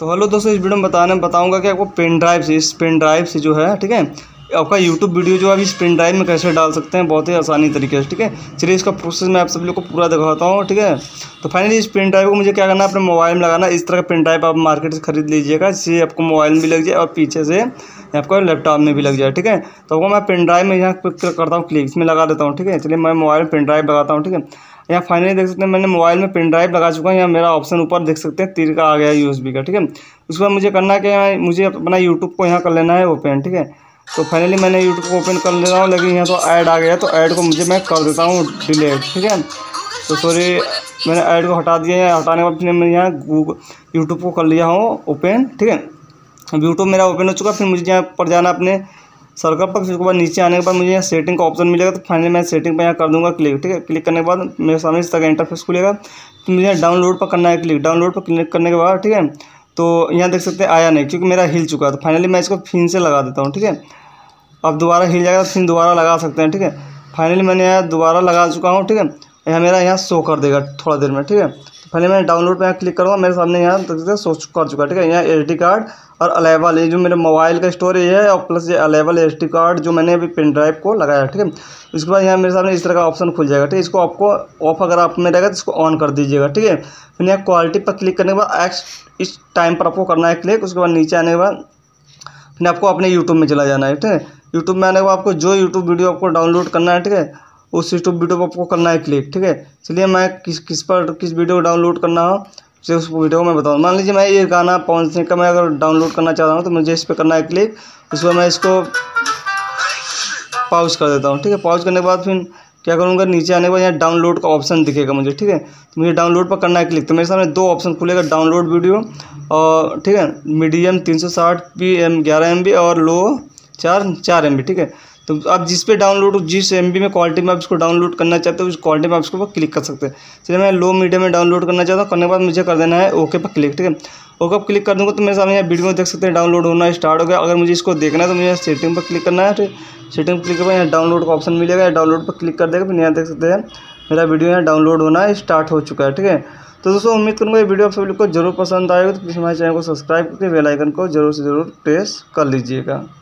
तो हेलो दोस्तों, इस वीडियो में बताऊंगा कि आपको इस पेन ड्राइव से जो है, ठीक है, आपका यूट्यूब वीडियो जो आप इस पेन ड्राइव में कैसे डाल सकते हैं बहुत ही आसानी तरीके से। ठीक है, चलिए इसका प्रोसेस मैं आप सब लोग को पूरा दिखाता हूँ। ठीक है, तो फाइनली इस पेन ड्राइव को मुझे क्या करना है, अपने मोबाइल में लगाना। इस तरह का पेन ड्राइव आप मार्केट से खरीद लीजिएगा, जिससे आपको मोबाइल में भी लग जाए और पीछे से आपका लैपटॉप में भी लग जाए। ठीक है, तो वो मैं पेन ड्राइव में यहाँ करता हूँ क्लिक, इसमें लगा देता हूँ। ठीक है, चलिए मैं मोबाइल में पेन ड्राइव लगाता हूँ। ठीक है, यहाँ फाइनली देख सकते हैं मैंने मोबाइल में पेन ड्राइव लगा चुका है। यहाँ मेरा ऑप्शन ऊपर देख सकते हैं तीर का आ गया USB का। ठीक है, उसके बाद मुझे करना है कि मुझे अपना यूट्यूब को यहाँ कर लेना है ओपन। ठीक है, तो फाइनली मैंने यूट्यूब को ओपन कर ले रहा हूँ, लेकिन यहाँ तो ऐड आ गया, तो ऐड को मुझे मैं कर देता हूँ डिलीट। ठीक है, तो सॉरी मैंने ऐड को हटा दिया है। हटाने के बाद फिर मैं यहाँ यूट्यूब को कर लिया हूँ ओपन। ठीक है, अब यूट्यूब मेरा ओपन हो चुका। फिर मुझे यहाँ पर जाना अपने सर्कल पर, फिर उसके बाद नीचे आने के बाद मुझे यहाँ सेटिंग का ऑप्शन मिलेगा। तो फाइनली मैं सेटिंग पर यहाँ कर दूंगा क्लिक। ठीक है, क्लिक करने के बाद मेरे सामने इस तरह का इंटरफेस खुलेगा। तो मुझे यहाँ डाउनलोड पर करना है क्लिक। डाउनलोड पर क्लिक करने के बाद, ठीक है, तो यहाँ देख सकते हैं आया नहीं क्योंकि मेरा हिल चुका है। तो फाइनली मैं इसको फिर से लगा देता हूँ। ठीक है, अब दोबारा हिल जाएगा, फिर दोबारा लगा सकते हैं। ठीक है, फाइनली मैंने यहाँ दोबारा लगा चुका हूँ। ठीक है, यहाँ मेरा यहाँ शो कर देगा थोड़ा देर में। ठीक है, फाइनली मैं डाउनलोड पर यहाँ क्लिक करूँगा, मेरे सामने यहाँ देख सकते शो कर चुका है। ठीक है, यहाँ SD कार्ड और अलाइबल, ये जो मेरे मोबाइल का स्टोरेज है, और प्लस ये अलाइबल SD कार्ड जो मैंने अभी पेन ड्राइव को लगाया। ठीक है, इसके बाद यहाँ मेरे सामने इस तरह का ऑप्शन खुल जाएगा। ठीक है, इसको आपको ऑफ अगर आप में रहेगा तो इसको ऑन कर दीजिएगा। ठीक है, फिर यहाँ क्वालिटी पर क्लिक करने के बाद इस टाइम पर आपको करना है क्लिक। उसके बाद नीचे आने के बाद फिर आपको अपने यूट्यूब में चला जाना है। ठीक है, यूट्यूब में आने के बाद आपको जो यूट्यूब वीडियो आपको डाउनलोड करना है, ठीक है, उस यूट्यूब वीडियो पर आपको करना है क्लिक। ठीक है, चलिए मैं किस वीडियो को डाउनलोड करना हो से उस वीडियो में बताऊँ। मान लीजिए मैं ये गाना पहुँचने का मैं अगर डाउनलोड करना चाहता हूँ, तो मुझे इस पर करना है क्लिक। उसमें मैं इसको पॉज कर देता हूँ। ठीक है, पॉज करने के बाद फिर क्या करूँगा, नीचे आने के बाद यहाँ डाउनलोड का ऑप्शन दिखेगा मुझे। ठीक है, तो मुझे डाउनलोड पर करना है क्लिक। तो मेरे सामने दो ऑप्शन खुलेगा, डाउनलोड वीडियो और, ठीक है, मीडियम 360p 11 MB और लो 4 MB। ठीक है, तो आप जिस पे डाउनलोड जिस MB में क्वालिटी में आप इसको डाउनलोड करना चाहते हो, उस क्वालिटी में आप इसको क्लिक कर सकते हैं। चलिए मैं लो मीडियम में डाउनलोड करना चाहता हूँ। करने के बाद मुझे कर देना है ओके पर क्लिक। ठीक है, ओके पर क्लिक कर दूँगा तो मेरे सामने यहाँ वीडियो देख सकते हैं डाउनलोड होना स्टार्ट हो गया। अगर मुझे इसको देखना है तो मुझे सेटिंग पर क्लिक करना है। ठीक, सेटिंग पर क्लिक करके यहाँ डाउनलोड का ऑप्शन मिलेगा, डाउनलोड पर क्लिक कर देगा। फिर यहाँ देख सकते हैं मेरा वीडियो यहाँ डाउनलोड होना स्टार्ट हो चुका है। ठीक है, तो दोस्तों उम्मीद करूँगा ये वीडियो आप सभी लोग को जरूर पसंद आएगा। तो प्लीज़ हमारे चैनल को सब्सक्राइब करके बेल आइकन को जरूर से जरूर प्रेस कर लीजिएगा।